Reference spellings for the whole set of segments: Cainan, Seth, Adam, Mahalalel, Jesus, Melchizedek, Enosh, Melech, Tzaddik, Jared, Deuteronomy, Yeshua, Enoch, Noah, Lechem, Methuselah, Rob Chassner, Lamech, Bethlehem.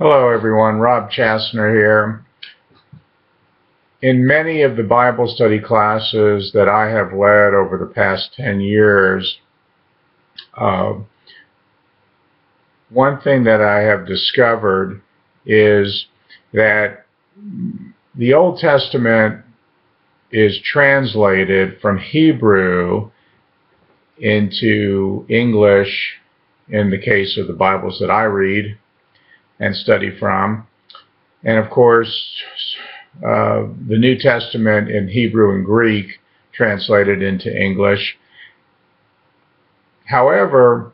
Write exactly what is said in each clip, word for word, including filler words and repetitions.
Hello everyone, Rob Chassner here. In many of the Bible study classes that I have led over the past ten years, uh, one thing that I have discovered is that the Old Testament is translated from Hebrew into English in the case of the Bibles that I read and study from, and of course uh, the New Testament in Hebrew and Greek translated into English. However,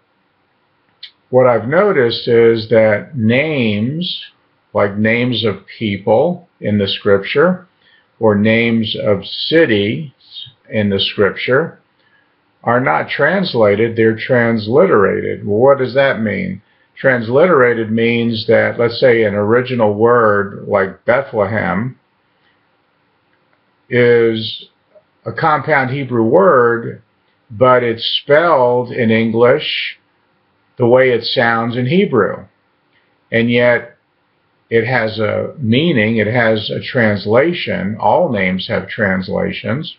what I've noticed is that names, like names of people in the scripture or names of cities in the scripture, are not translated, they're transliterated. Well, what does that mean? Transliterated means that, let's say, an original word like Bethlehem is a compound Hebrew word, but it's spelled in English the way it sounds in Hebrew. And yet it has a meaning, it has a translation. All names have translations.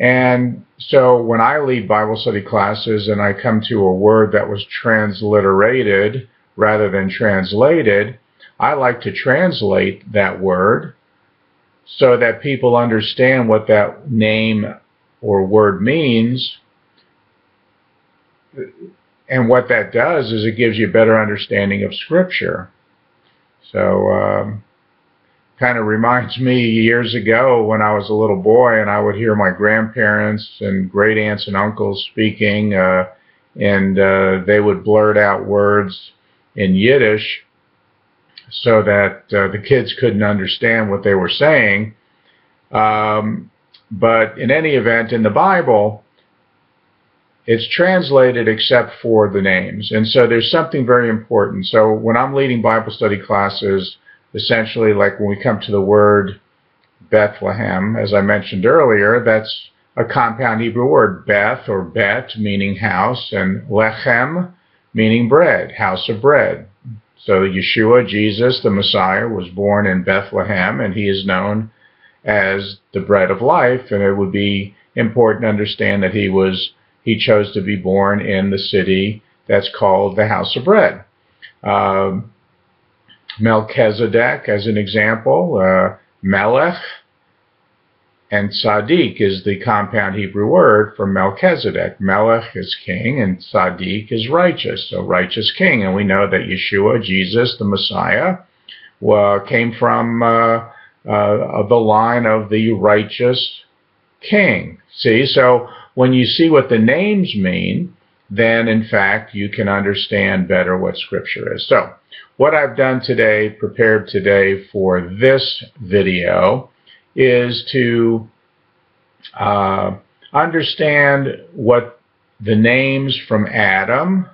And so when I lead Bible study classes and I come to a word that was transliterated rather than translated, I like to translate that word so that people understand what that name or word means. And what that does is it gives you a better understanding of Scripture. So, um, kind of reminds me years ago when I was a little boy and I would hear my grandparents and great aunts and uncles speaking, uh, and uh, they would blurt out words in Yiddish so that uh, the kids couldn't understand what they were saying. Um, but in any event, in the Bible, it's translated except for the names. And so there's something very important. So when I'm leading Bible study classes, essentially, like when we come to the word Bethlehem, as I mentioned earlier, that's a compound Hebrew word, Beth or Bet, meaning house, and Lechem, meaning bread, house of bread. So Yeshua, Jesus, the Messiah, was born in Bethlehem, and he is known as the bread of life, and it would be important to understand that he was he chose to be born in the city that's called the house of bread. Um, Melchizedek, as an example, uh, Melech, and Tzaddik is the compound Hebrew word for Melchizedek. Melech is king, and Tzaddik is righteous, so righteous king. And we know that Yeshua, Jesus, the Messiah, uh, came from uh, uh, the line of the righteous king. See, so when you see what the names mean, then, in fact, you can understand better what Scripture is. So, what I've done today, prepared today for this video, is to uh, understand what the names from Adam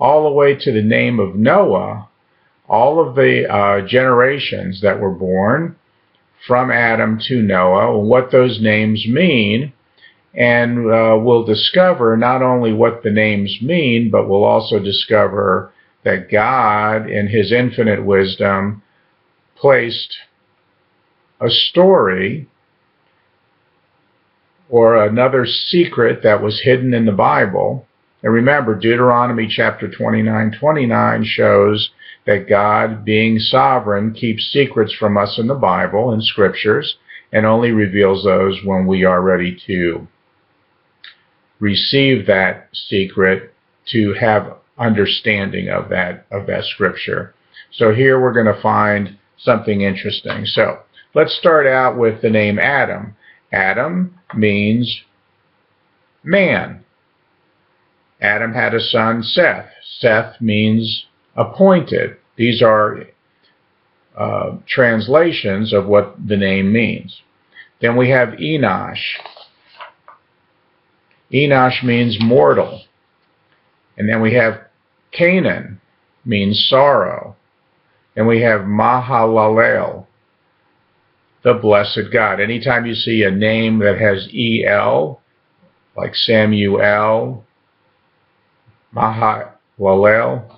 all the way to the name of Noah, all of the uh, generations that were born from Adam to Noah, and what those names mean. And uh, we'll discover not only what the names mean, but we'll also discover that God, in his infinite wisdom, placed a story or another secret that was hidden in the Bible. And remember, Deuteronomy chapter twenty-nine twenty-nine shows that God, being sovereign, keeps secrets from us in the Bible, in scriptures, and only reveals those when we are ready to receive that secret, to have understanding of that of that scripture. So here we're going to find something interesting. So let's start out with the name Adam. Adam means man. Adam had a son, Seth. Seth means appointed. These are uh, translations of what the name means. Then we have Enosh. Enosh means mortal. And then we have Cainan, means sorrow. And we have Mahalalel, the blessed God. Anytime you see a name that has E L, like Samuel, Mahalalel,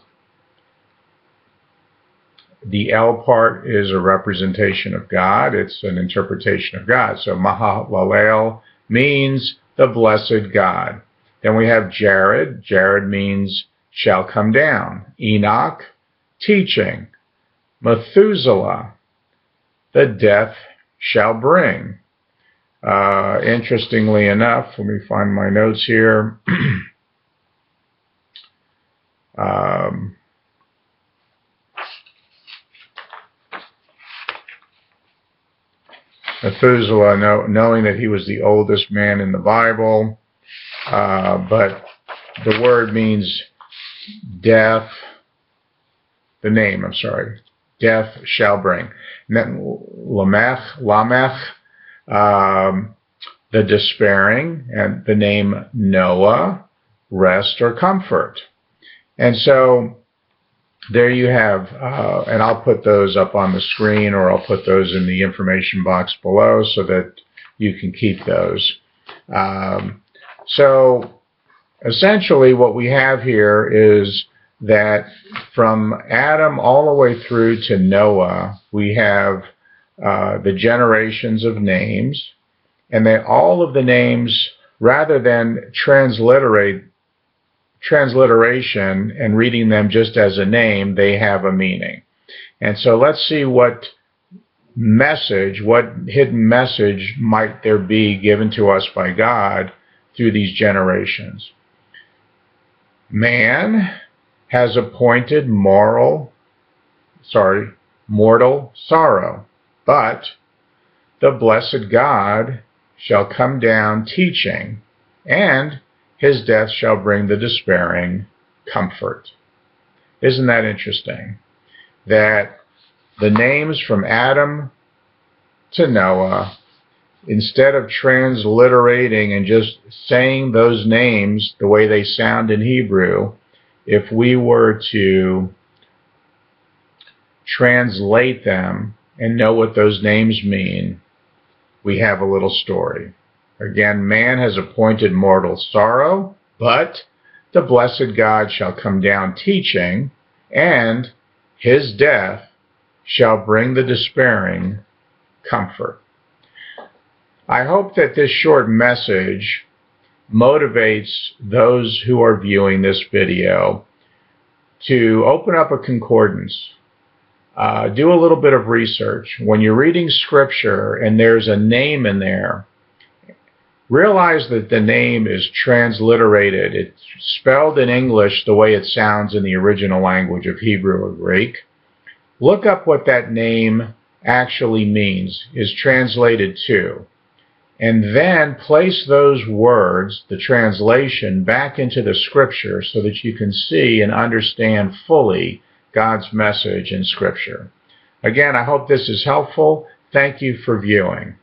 The L part is a representation of God. It's an interpretation of God. So Mahalalel means the blessed God. Then we have Jared. Jared means shall come down. Enoch, teaching. Methuselah, the death shall bring. Uh, interestingly enough, let me find my notes here. um, Methuselah, know, knowing that he was the oldest man in the Bible, uh, but the word means death, the name, I'm sorry, death shall bring. And then Lamech, Lamech, um, the despairing, and the name Noah, rest or comfort. And so there you have, uh, and I'll put those up on the screen, or I'll put those in the information box below so that you can keep those. Um, so essentially what we have here is that from Adam all the way through to Noah, we have uh, the generations of names, and that all of the names, rather than transliterate transliteration and reading them just as a name, they have a meaning. And so let's see what message, what hidden message might there be given to us by God through these generations. Man has appointed moral, sorry, mortal sorrow, but the blessed God shall come down teaching, and his death shall bring the despairing comfort. Isn't that interesting? That the names from Adam to Noah, instead of transliterating and just saying those names the way they sound in Hebrew, if we were to translate them and know what those names mean, we have a little story. Again, man has appointed mortal sorrow, but the blessed God shall come down teaching, and his death shall bring the despairing comfort. I hope that this short message motivates those who are viewing this video to open up a concordance. Uh, do a little bit of research. When you're reading scripture and there's a name in there, realize that the name is transliterated. It's spelled in English the way it sounds in the original language of Hebrew or Greek. Look up what that name actually means, is translated to, and then place those words, the translation, back into the scripture so that you can see and understand fully God's message in scripture. Again, I hope this is helpful. Thank you for viewing.